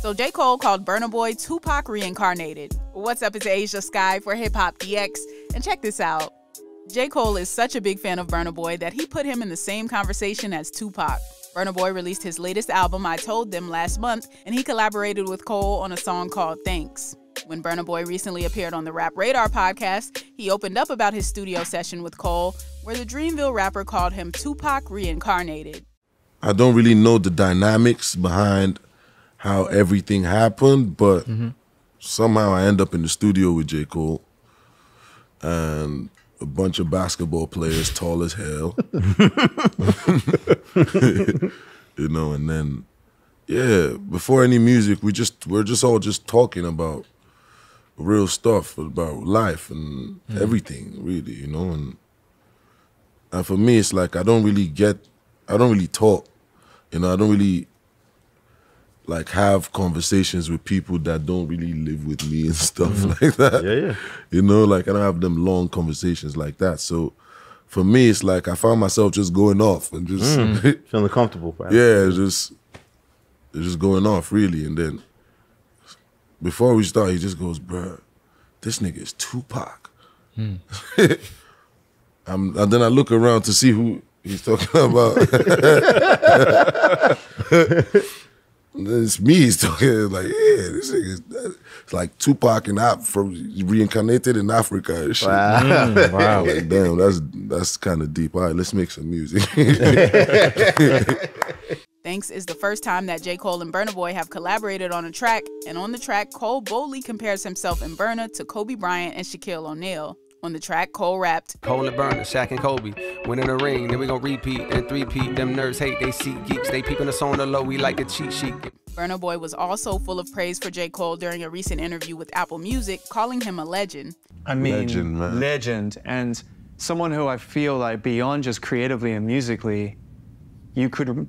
So J. Cole called Burna Boy Tupac reincarnated. What's up, it's Asia Sky for Hip Hop DX, and check this out. J. Cole is such a big fan of Burna Boy that he put him in the same conversation as Tupac. Burna Boy released his latest album, I Told Them, last month, and he collaborated with Cole on a song called Thanks. When Burna Boy recently appeared on the Rap Radar podcast, he opened up about his studio session with Cole, where the Dreamville rapper called him Tupac reincarnated. I don't really know the dynamics behind how everything happened, but somehow I end up in the studio with J. Cole and a bunch of basketball players tall as hell. You know, and then, yeah, before any music, we're just all talking about real stuff, about life and everything, really, you know. And for me, it's like I don't really talk, you know. I don't really like have conversations with people that don't really live with me and stuff like that. Yeah, yeah. You know, like I don't have them long conversations like that. So for me, it's like I found myself just going off and just feeling comfortable. Perhaps. Yeah, it's just going off, really. And then before we start, he just goes, "Bruh, this nigga is Tupac." And then I look around to see who he's talking about. It's me he's talking, like, yeah, this nigga, it's like Tupac and reincarnated in Africa and shit. Wow. Wow. Like, damn, that's kind of deep. All right, let's make some music. Thanks is the first time that J. Cole and Burna Boy have collaborated on a track, and on the track, Cole boldly compares himself and Burna to Kobe Bryant and Shaquille O'Neal. On the track, Cole rapped, "Cole and Burna, Shaq and Kobe, winning the ring, then we gon' repeat and three-peat. Them nerds hate, they see geeks, they peeping us on the low, we like a cheat sheet." Burna Boy was also full of praise for J. Cole during a recent interview with Apple Music, calling him a legend. I mean, legend, man. Legend, and someone who I feel like beyond just creatively and musically, you could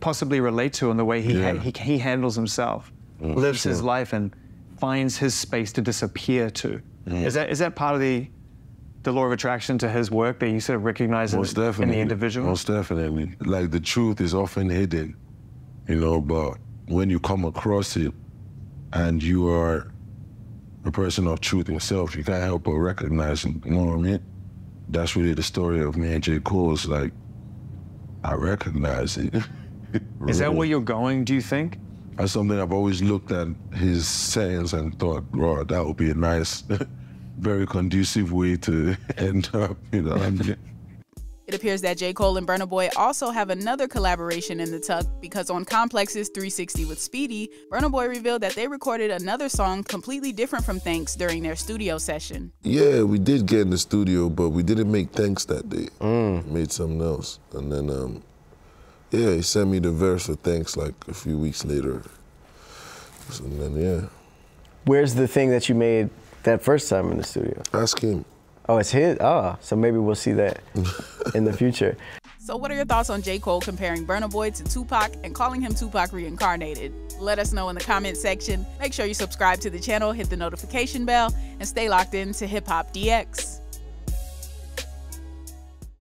possibly relate to in the way he handles himself, lives his life, and finds his space to disappear to. Is that part of the law of attraction to his work that you sort of recognize in the individual? Most definitely. Like, the truth is often hidden, you know, but when you come across it and you are a person of truth yourself, you can't help but recognize it, you know what I mean? That's really the story of me and J. Cole. It's like, I recognize it. Is that where you're going, do you think? That's something I've always looked at his sayings and thought, "Wow, that would be a nice, very conducive way to end up." You know, It appears that J. Cole and Burna Boy also have another collaboration in the tuck, because on Complex's 360 with Speedy, Burna Boy revealed that they recorded another song completely different from Thanks during their studio session. Yeah, we did get in the studio, but we didn't make Thanks that day. We made something else, and then. Yeah, he sent me the verse for Thanks like a few weeks later. And then, yeah. Where's the thing that you made that first time in the studio? Ask him. Oh, it's his? Oh, so maybe we'll see that in the future. So what are your thoughts on J. Cole comparing Burna Boy to Tupac and calling him Tupac reincarnated? Let us know in the comment section. Make sure you subscribe to the channel, hit the notification bell, and stay locked in to Hip Hop DX.